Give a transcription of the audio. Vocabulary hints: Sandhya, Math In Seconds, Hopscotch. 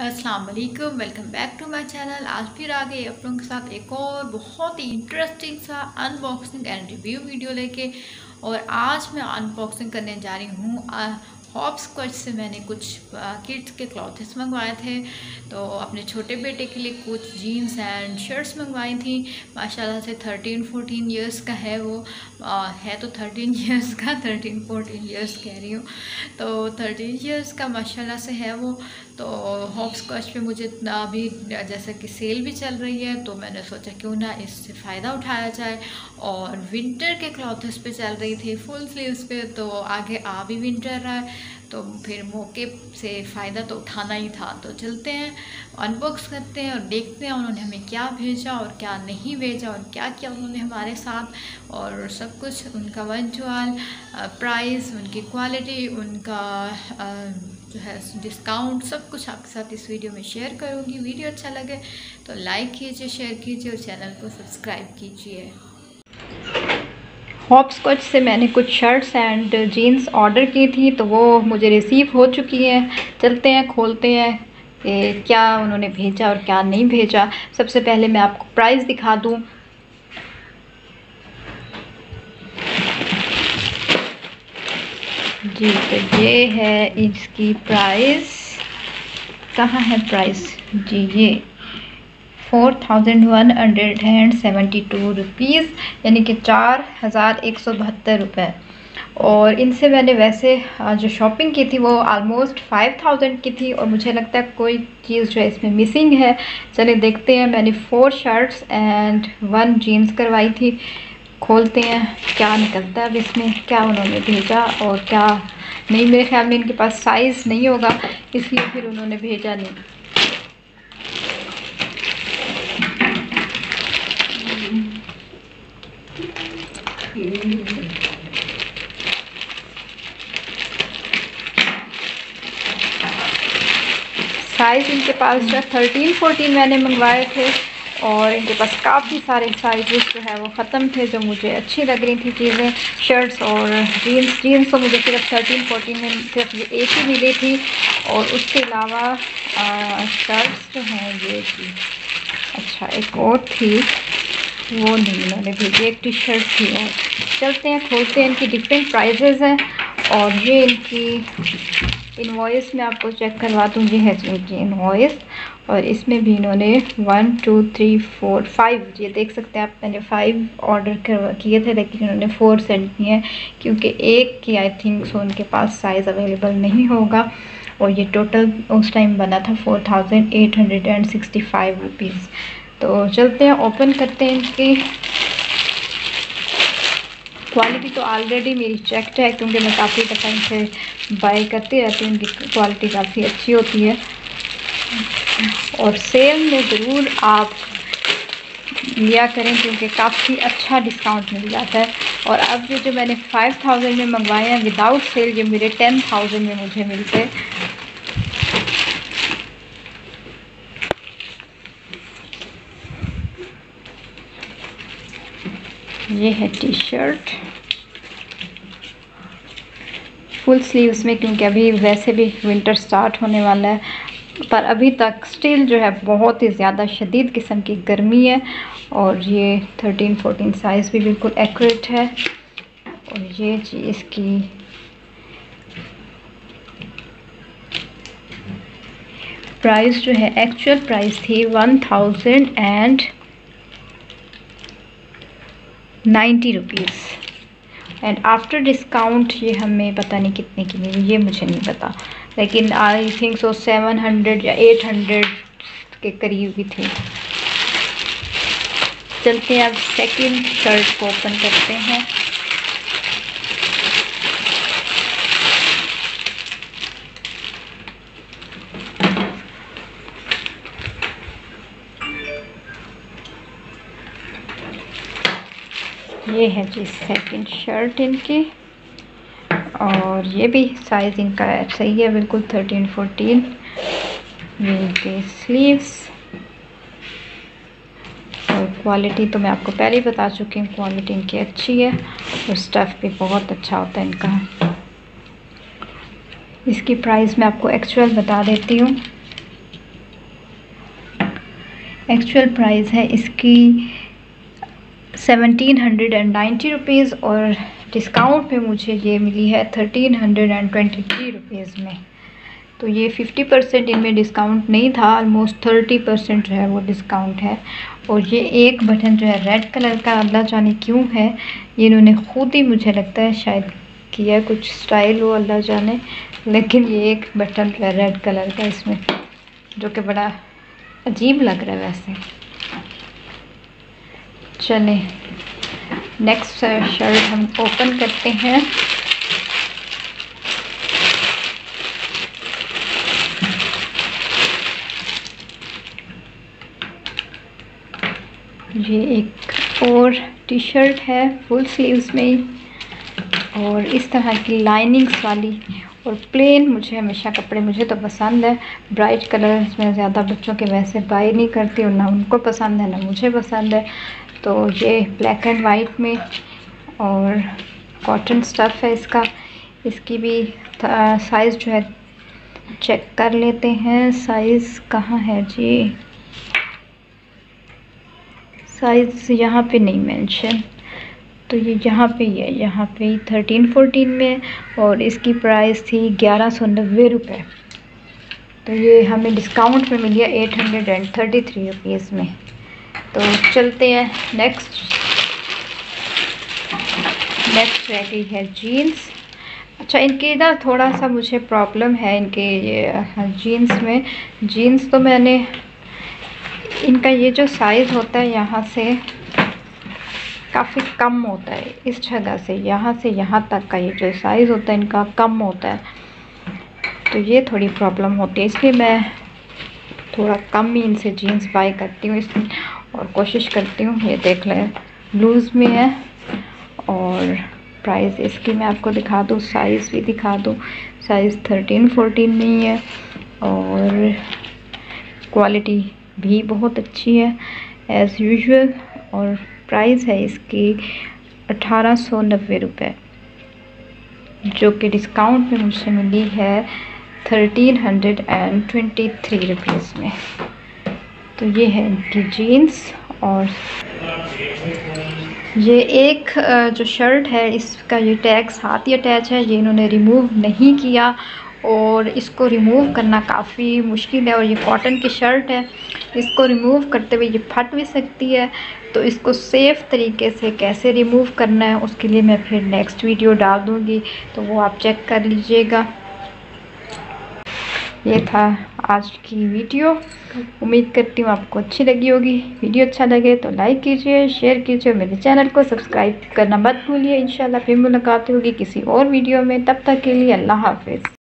अस्सलाम वालेकुम, welcome back to my channel. आज फिर आ गए आप लोगों के साथ एक और बहुत ही इंटरेस्टिंग सा अनबॉक्सिंग एंड रिव्यू वीडियो लेके। और आज मैं अनबॉक्सिंग करने जा रही हूँ हॉप्सकॉच से। मैंने कुछ किड्स के क्लॉथ्स मंगवाए थे, तो अपने छोटे बेटे के लिए कुछ जीन्स एंड शर्ट्स मंगवाई थी। माशाल्लाह से 13-14 इयर्स का है वो, है तो 13 इयर्स का, 13-14 इयर्स कह रही हूँ, तो 13 इयर्स का माशाल्लाह से है वो। तो हॉप्सकॉच पे मुझे अभी जैसा कि सेल भी चल रही है, तो मैंने सोचा क्यों ना इससे फ़ायदा उठाया जाए। और विंटर के क्लॉथ्स पे चल रही थी फुल स्लीव्स पे, तो आगे आ भी विंटर रहा है, तो फिर मौके से फ़ायदा तो उठाना ही था। तो चलते हैं, अनबॉक्स करते हैं और देखते हैं उन्होंने हमें क्या भेजा और क्या नहीं भेजा और क्या किया उन्होंने हमारे साथ, और सब कुछ उनका वर्चुअल प्राइस, उनकी क्वालिटी, उनका जो है डिस्काउंट, सब कुछ आपके साथ इस वीडियो में शेयर करूँगी। वीडियो अच्छा लगे तो लाइक कीजिए, शेयर कीजिए और चैनल को सब्सक्राइब कीजिए। हॉप्सकॉच से मैंने कुछ शर्ट्स एंड जीन्स ऑर्डर की थी, तो वो मुझे रिसीव हो चुकी हैं। चलते हैं, खोलते हैं कि क्या उन्होंने भेजा और क्या नहीं भेजा। सबसे पहले मैं आपको प्राइस दिखा दूँ। जी, तो ये है इसकी प्राइस। कहाँ है प्राइस? जी, ये 4172 रुपीज़, यानी कि 4172 रुपये। और इनसे मैंने वैसे जो शॉपिंग की थी वो आलमोस्ट 5000 की थी, और मुझे लगता है कोई चीज़ जो है इसमें मिसिंग है। चलिए देखते हैं। मैंने 4 शर्ट्स एंड 1 जीन्स करवाई थी। खोलते हैं क्या निकलता है अब इसमें, क्या उन्होंने भेजा और क्या नहीं। मेरे ख्याल में इनके पास साइज़ नहीं होगा, इसलिए फिर उन्होंने भेजा नहीं। साइज़ इनके पास जो 13-14 मैंने मंगवाए थे, और इनके पास काफ़ी सारे साइजेस जो है वो ख़त्म थे। जो मुझे अच्छी लग रही थी चीज़ें, शर्ट्स और जीन्स तो मुझे सिर्फ 13-14 में सिर्फ ये एक ही मिली थी। और उसके अलावा शर्ट्स जो हैं ये थी, अच्छा एक और थी वो नहीं मैंने भेजी, एक टी शर्ट थी। और चलते हैं, खोलते हैं। इनकी डिफरेंट प्राइजेज़ हैं, और ये इनकी इनवॉइस मैं आपको चेक करवा दूँगी। है इनकी इनवॉइस, और इसमें भी इन्होंने 1 2 3 4 5, ये देख सकते हैं आप, मैंने 5 ऑर्डर किए थे, लेकिन इन्होंने 4 सेंड किए हैं, क्योंकि एक की आई थिंक सो उनके पास साइज़ अवेलेबल नहीं होगा। और ये टोटल उस टाइम बना था 4865 रुपीज़। तो चलते हैं, ओपन करते हैं। इनकी क्वालिटी तो ऑलरेडी मेरी चेक है, क्योंकि मैं काफ़ी दफ़ा इनसे बाय करती रहती हूँ। इनकी क्वालिटी काफ़ी अच्छी होती है, और सेल में ज़रूर आप लिया करें, क्योंकि काफ़ी अच्छा डिस्काउंट मिल जाता है। और अब ये जो मैंने 5000 में मंगवाए हैं विदाउट सेल, ये मेरे 10000 में मुझे मिलते। ये है टी शर्ट फुल स्लीव्स में, क्योंकि अभी वैसे भी विंटर स्टार्ट होने वाला है, पर अभी तक स्टिल जो है बहुत ही ज़्यादा शदीद किस्म की गर्मी है। और ये 13-14 साइज़ भी बिल्कुल एक्यूरेट है। और ये जी इसकी प्राइस जो है, एक्चुअल प्राइस थी 1090 रुपीज़, एंड आफ्टर डिस्काउंट ये हमें पता नहीं कितने की मिली, ये मुझे नहीं पता, लेकिन आई थिंक सो 700 या 800 के करीब ही थी। चलते हैं, अब सेकंड शर्ट को ओपन करते हैं। ये है जी सेकंड शर्ट इनकी, और ये भी साइज़ इनका सही है, बिल्कुल 13-14। ये इनके स्लीव्स, और क्वालिटी तो मैं आपको पहले ही बता चुकी हूँ, क्वालिटी इनकी अच्छी है, और स्टफ़ भी बहुत अच्छा होता है इनका। इसकी प्राइस मैं आपको एक्चुअल बता देती हूँ। एक्चुअल प्राइस है इसकी 1790 रुपीज़ और डिस्काउंट में मुझे ये मिली है 1323 रुपीज़ में। तो ये 50% इनमें डिस्काउंट नहीं था, ऑलमोस्ट 30% जो है वो डिस्काउंट है। और ये एक बटन जो है रेड कलर का, अल्लाह जाने क्यों है, ये इन्होंने ख़ुद ही मुझे लगता है शायद किया, कुछ स्टाइल हो अल्लाह जाने, लेकिन ये एक बटन जो है रेड कलर का इसमें, जो कि बड़ा अजीब लग रहा है वैसे। चलें नेक्स्ट शर्ट हम ओपन करते हैं। ये एक और टी शर्ट है फुल स्लीव्स में और इस तरह की लाइनिंग्स वाली और प्लेन, मुझे हमेशा कपड़े मुझे तो पसंद है ब्राइट कलर, इसमें ज़्यादा बच्चों के वैसे बाय नहीं करती और ना उनको पसंद है ना मुझे पसंद है। तो ये ब्लैक एंड वाइट में और कॉटन स्टफ़ है इसका। इसकी भी साइज़ जो है चेक कर लेते हैं, साइज़ कहाँ है जी, साइज़ यहाँ पे नहीं मेंशन, तो ये यहाँ पे ही है, यहाँ पे 1314 में और इसकी प्राइस थी 1190 रुपये। तो ये हमें डिस्काउंट में मिल गया 833 रुपीज़ में। तो चलते हैं नेक्स्ट रेडी है जीन्स। अच्छा, इनके ना थोड़ा सा मुझे प्रॉब्लम है इनके जीन्स में। जीन्स तो मैंने इनका ये जो साइज़ होता है यहाँ से काफ़ी कम होता है, इस जगह से यहाँ तक का ये जो साइज़ होता है इनका कम होता है, तो ये थोड़ी प्रॉब्लम होती है, इसलिए मैं थोड़ा कम ही इनसे जीन्स बाय करती हूँ इसमें और कोशिश करती हूँ। ये देख लें लूज़ में है और प्राइस इसकी मैं आपको दिखा दूँ, साइज़ भी दिखा दूँ, साइज़ 13-14 नहीं है और क्वालिटी भी बहुत अच्छी है एज़ यूजुअल। और प्राइस है इसकी 1890 रुपये, जो कि डिस्काउंट में मुझे मिली है 1323 रुपीज़ में। तो ये है इनकी जीन्स। और ये एक जो शर्ट है इसका ये टैग साथ ही अटैच है, ये इन्होंने रिमूव नहीं किया और इसको रिमूव करना काफ़ी मुश्किल है। और ये कॉटन की शर्ट है, इसको रिमूव करते हुए ये फट भी सकती है, तो इसको सेफ़ तरीके से कैसे रिमूव करना है उसके लिए मैं फिर नेक्स्ट वीडियो डाल दूँगी, तो वो आप चेक कर लीजिएगा। ये था आज की वीडियो, उम्मीद करती हूँ आपको अच्छी लगी होगी। वीडियो अच्छा लगे तो लाइक कीजिए, शेयर कीजिए, मेरे चैनल को सब्सक्राइब करना मत भूलिए। इंशाल्लाह फिर मुलाकात होगी किसी और वीडियो में, तब तक के लिए अल्लाह हाफिज़।